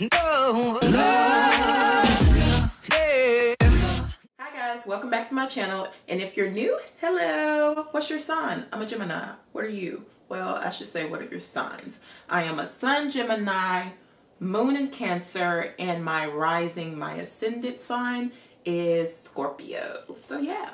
No. Hi guys, welcome back to my channel. And if you're new, hello. What's your sign? I'm a Gemini. What are you? Well, I should say, what are your signs? I am a Sun Gemini, Moon in Cancer, and my rising, my ascendant sign is Scorpio. So yeah.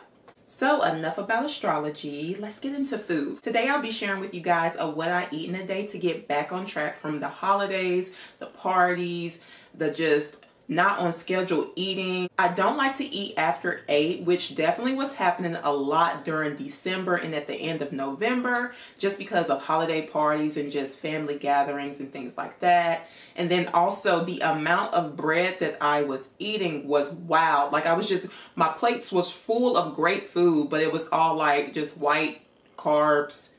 So enough about astrology, let's get into food. Today I'll be sharing with you guys of what I eat in a day to get back on track from the holidays, the parties, the just not on schedule eating. I don't like to eat after 8, which definitely was happening a lot during December and at the end of November, just because of holiday parties and just family gatherings and things like that. And then also the amount of bread that I was eating was wild. Like my plates was full of great food, but it was all like just white, carbs,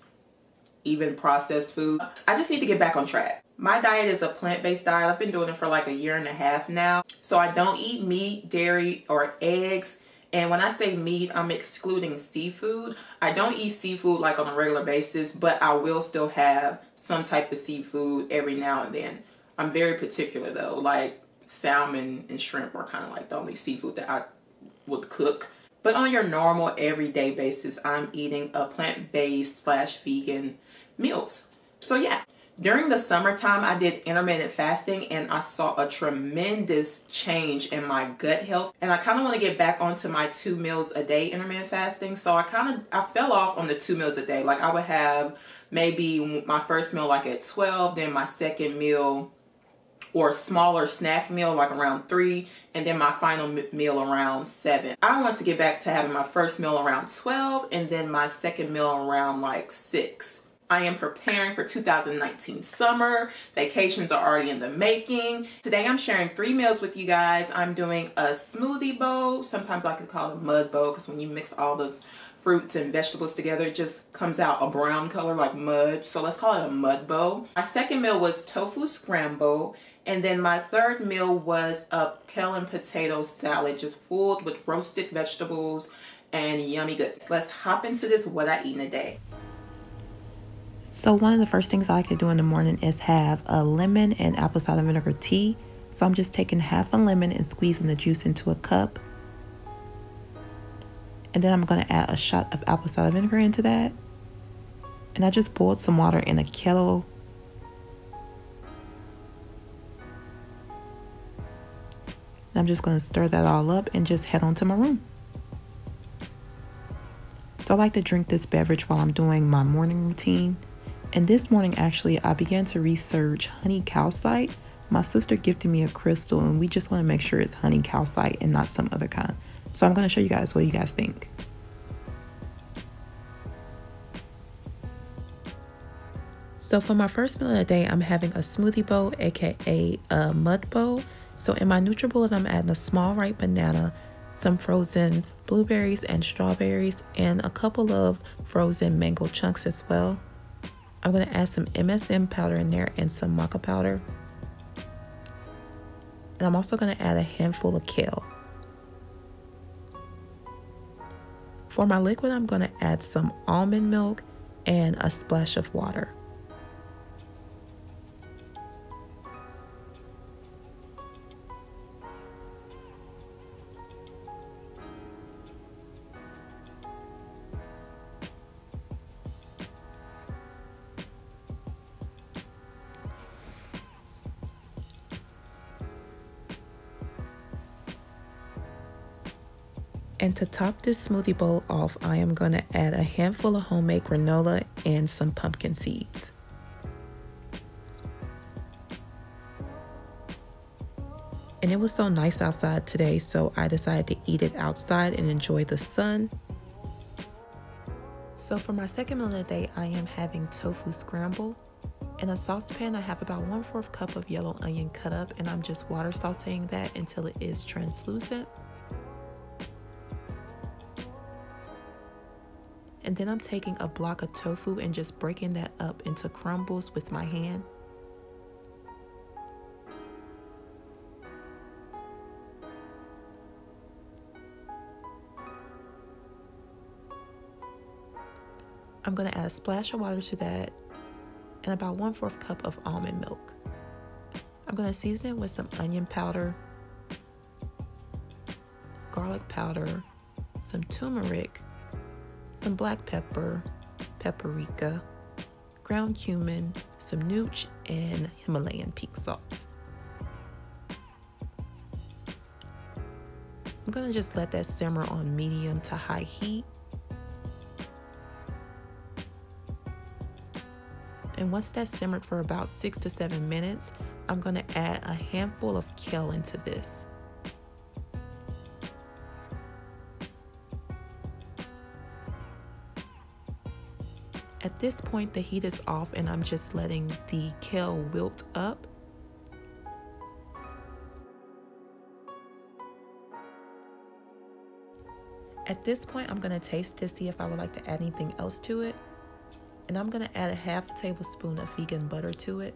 even processed food. I just need to get back on track. My diet is a plant-based diet. I've been doing it for like a year and a half now. So I don't eat meat, dairy, or eggs. And when I say meat, I'm excluding seafood. I don't eat seafood like on a regular basis, but I will still have some type of seafood every now and then. I'm very particular though. Like salmon and shrimp are kind of like the only seafood that I would cook. But on your normal everyday basis, I'm eating a plant-based / vegan meals. So yeah. During the summertime, I did intermittent fasting and I saw a tremendous change in my gut health. And I kind of want to get back onto my 2 meals a day intermittent fasting. So I fell off on the 2 meals a day. Like I would have maybe my first meal like at 12, then my second meal or smaller snack meal like around 3, and then my final meal around 7. I want to get back to having my first meal around 12 and then my second meal around like 6. I am preparing for 2019 summer. Vacations are already in the making. Today I'm sharing 3 meals with you guys. I'm doing a smoothie bowl. Sometimes I could call it a mud bowl because when you mix all those fruits and vegetables together, it just comes out a brown color like mud. So let's call it a mud bowl. My second meal was tofu scramble. And then my third meal was a kale and potato salad, just filled with roasted vegetables and yummy goodness. Let's hop into this what I eat in a day. So one of the first things I like to do in the morning is have a lemon and apple cider vinegar tea. So I'm just taking half a lemon and squeezing the juice into a cup. And then I'm going to add a shot of apple cider vinegar into that. And I just boiled some water in a kettle. And I'm just going to stir that all up and just head on to my room. So I like to drink this beverage while I'm doing my morning routine. And this morning, actually, I began to research honey calcite. My sister gifted me a crystal, and we just want to make sure it's honey calcite and not some other kind. So I'm going to show you guys what you guys think. So for my first meal of the day, I'm having a smoothie bowl, aka a mud bowl. So in my NutriBullet, I'm adding a small ripe banana, some frozen blueberries and strawberries, and a couple of frozen mango chunks as well. I'm going to add some MSM powder in there and some maca powder. And I'm also going to add a handful of kale. For my liquid, I'm going to add some almond milk and a splash of water. And to top this smoothie bowl off, I am going to add a handful of homemade granola and some pumpkin seeds. And it was so nice outside today, so I decided to eat it outside and enjoy the sun. So for my second meal of the day, I am having tofu scramble. In a saucepan, I have about 1/4 cup of yellow onion cut up, and I'm just water sauteing that until it is translucent. And then I'm taking a block of tofu and just breaking that up into crumbles with my hand. I'm going to add a splash of water to that and about 1/4 cup of almond milk. I'm going to season it with some onion powder, garlic powder, some turmeric, some black pepper, paprika, ground cumin, some nooch, and Himalayan pink salt. I'm going to just let that simmer on medium to high heat. And once that's simmered for about 6 to 7 minutes, I'm going to add a handful of kale into this. At this point, the heat is off and I'm just letting the kale wilt up. At this point, I'm going to taste to see if I would like to add anything else to it. And I'm going to add a half tablespoon of vegan butter to it.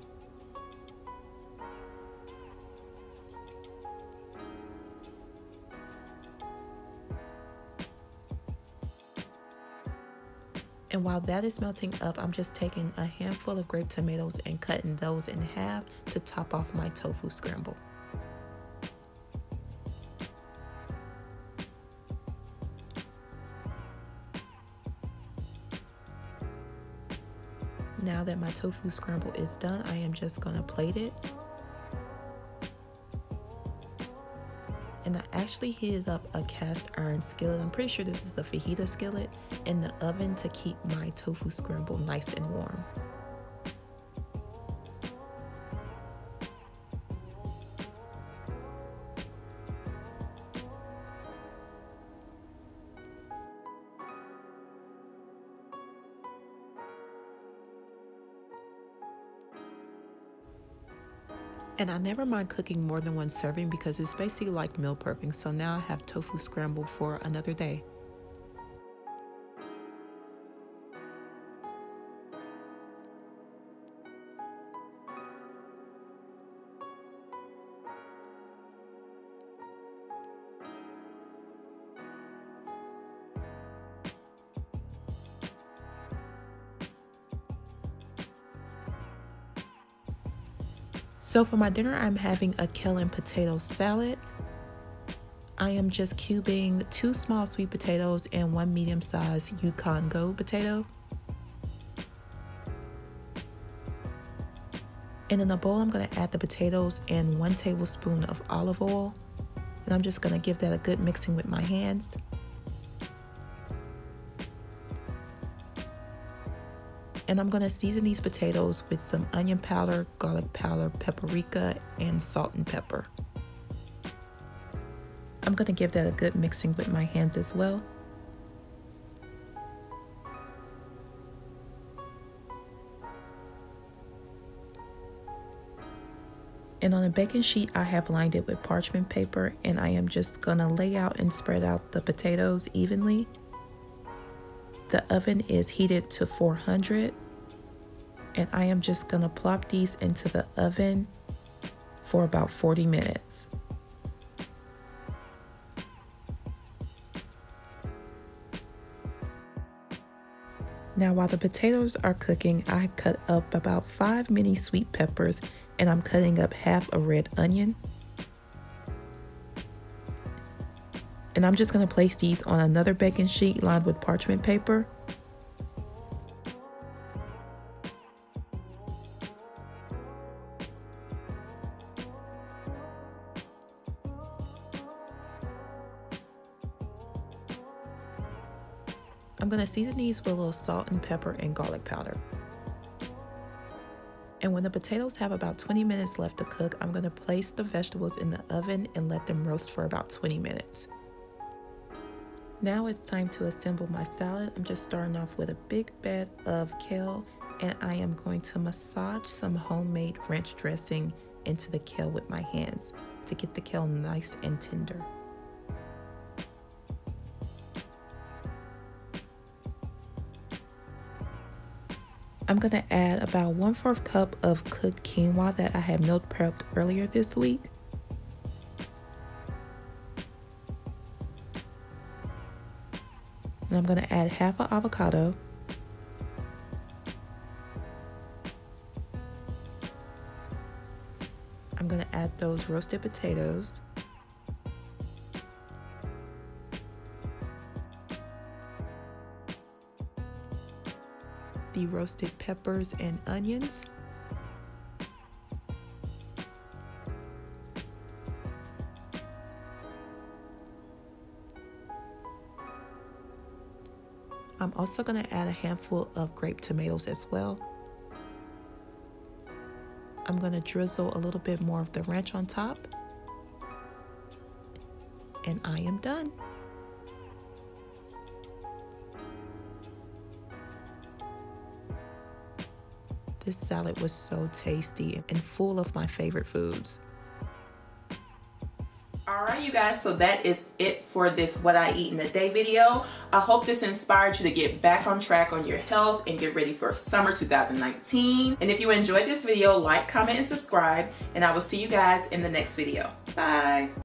And while that is melting up, I'm just taking a handful of grape tomatoes and cutting those in half to top off my tofu scramble. Now that my tofu scramble is done, I am just going to plate it. And I actually heated up a cast iron skillet. I'm pretty sure this is the fajita skillet, in the oven to keep my tofu scramble nice and warm. And I never mind cooking more than one serving because it's basically like meal prepping. So now I have tofu scramble for another day. So for my dinner, I'm having a kale and potato salad. I am just cubing 2 small sweet potatoes and 1 medium-sized Yukon Gold potato. And in a bowl, I'm going to add the potatoes and 1 tablespoon of olive oil. And I'm just going to give that a good mixing with my hands. And I'm going to season these potatoes with some onion powder, garlic powder, paprika, and salt and pepper. I'm going to give that a good mixing with my hands as well. And on a baking sheet, I have lined it with parchment paper, and I am just going to lay out and spread out the potatoes evenly. The oven is heated to 400, and I am just going to plop these into the oven for about 40 minutes. Now while the potatoes are cooking, I cut up about 5 mini sweet peppers, and I'm cutting up half a red onion. And I'm just going to place these on another baking sheet lined with parchment paper. I'm going to season these with a little salt and pepper and garlic powder. And when the potatoes have about 20 minutes left to cook, I'm going to place the vegetables in the oven and let them roast for about 20 minutes. Now it's time to assemble my salad. I'm just starting off with a big bed of kale, and I am going to massage some homemade ranch dressing into the kale with my hands to get the kale nice and tender. I'm going to add about 1/4 cup of cooked quinoa that I had meal prepped earlier this week. And I'm going to add half an avocado, I'm those roasted potatoes. The roasted peppers and onions. I'm also going to add a handful of grape tomatoes as well. I'm going to drizzle a little bit more of the ranch on top. And I am done. This salad was so tasty and full of my favorite foods. All right, you guys, so that is it for this What I Eat in a Day video. I hope this inspired you to get back on track on your health and get ready for summer 2019. And if you enjoyed this video, like, comment, and subscribe. And I will see you guys in the next video. Bye.